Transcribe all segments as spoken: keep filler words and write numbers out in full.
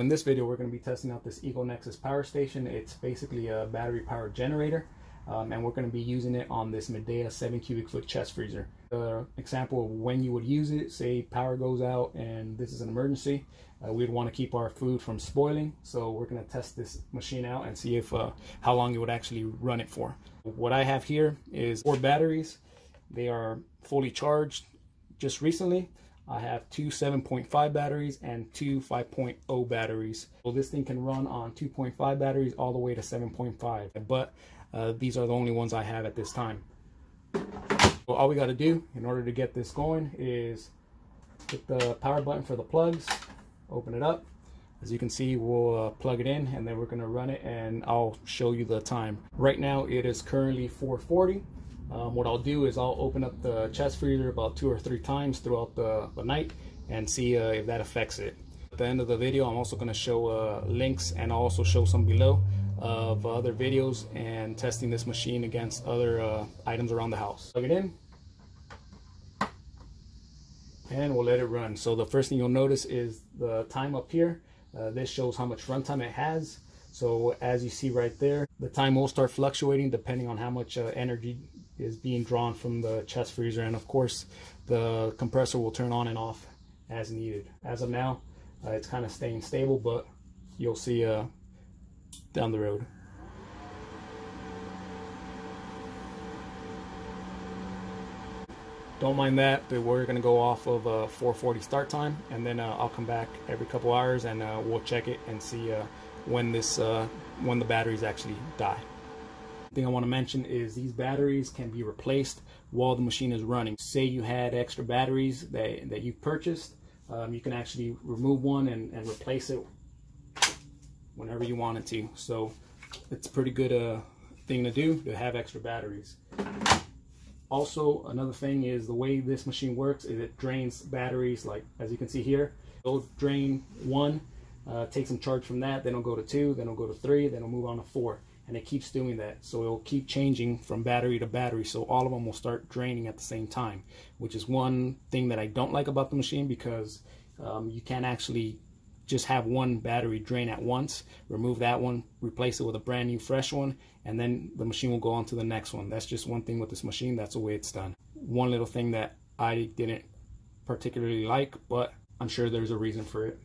In this video, we're going to be testing out this Ego Nexus power station. It's basically a battery powered generator, um, and we're going to be using it on this Midea seven cubic foot chest freezer. The example of when you would use it, say power goes out and this is an emergency, uh, we'd want to keep our food from spoiling. So we're going to test this machine out and see if uh, how long it would actually run it for. What I have here is four batteries. They are fully charged just recently. I have two seven point five batteries and two five point oh batteries. Well, this thing can run on two point five batteries all the way to seven point five, but uh, these are the only ones I have at this time. So all we got to do in order to get this going is hit the power button for the plugs, open it up. As you can see, we'll uh, plug it in and then we're going to run it, and I'll show you the time. Right now it is currently four forty. Um, what I'll do is I'll open up the chest freezer about two or three times throughout the, the night and see uh, if that affects it. At the end of the video, I'm also going to show uh, links, and I'll also show some below of other videos and testing this machine against other uh, items around the house. Plug it in and we'll let it run. So the first thing you'll notice is the time up here. Uh, this shows how much runtime it has. So as you see right there, the time will start fluctuating depending on how much uh, energy is being drawn from the chest freezer, and of course the compressor will turn on and off as needed. As of now, uh, it's kind of staying stable, but you'll see uh, down the road. Don't mind that, but we're gonna go off of a uh, four forty start time, and then uh, I'll come back every couple hours and uh, we'll check it and see uh, when this uh, when the batteries actually die. Thing I want to mention is these batteries can be replaced while the machine is running. Say you had extra batteries that, that you purchased, um, you can actually remove one and, and replace it whenever you wanted to. So it's a pretty good uh, thing to do, to have extra batteries. Also, another thing is the way this machine works is it drains batteries, like as you can see here. It'll drain one, uh, take some charge from that, then it'll go to two, then it'll go to three, then it'll move on to four. And it keeps doing that, so it'll keep changing from battery to battery, so all of them will start draining at the same time, which is one thing that I don't like about the machine, because um, you can't actually just have one battery drain at once, remove that one, replace it with a brand new fresh one, and then the machine will go on to the next one. That's just one thing with this machine, that's the way it's done. One little thing that I didn't particularly like, but I'm sure there's a reason for it.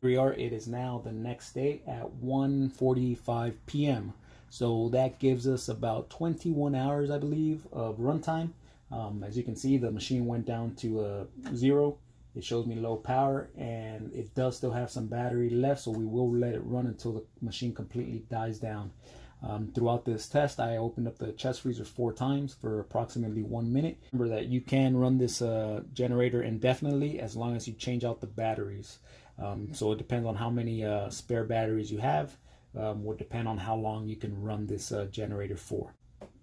Here we are, it is now the next day at one forty-five p m So that gives us about twenty-one hours, I believe, of runtime. Um, as you can see, the machine went down to uh, zero. It shows me low power, and it does still have some battery left, so we will let it run until the machine completely dies down. Um, throughout this test, I opened up the chest freezer four times for approximately one minute. Remember that you can run this uh, generator indefinitely as long as you change out the batteries. Um, so it depends on how many uh, spare batteries you have. Um, would depend on how long you can run this uh, generator for.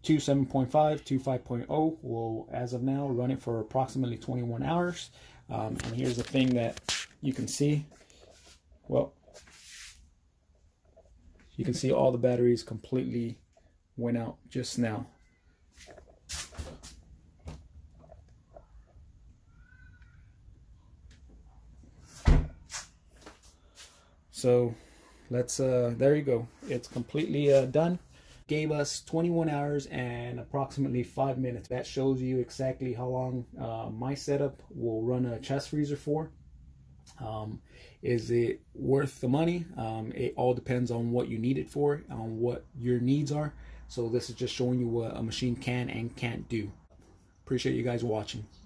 Two seven point five, two five point oh will, as of now, run it for approximately twenty-one hours. Um, and here's the thing that you can see. Well, you can see all the batteries completely went out just now. So let's uh there you go, it's completely uh done. Gave us twenty-one hours and approximately five minutes. That shows you exactly how long uh, my setup will run a chest freezer for. Um is it worth the money? Um it all depends on what you need it for, on what your needs are. So this is just showing you what a machine can and can't do. Appreciate you guys watching.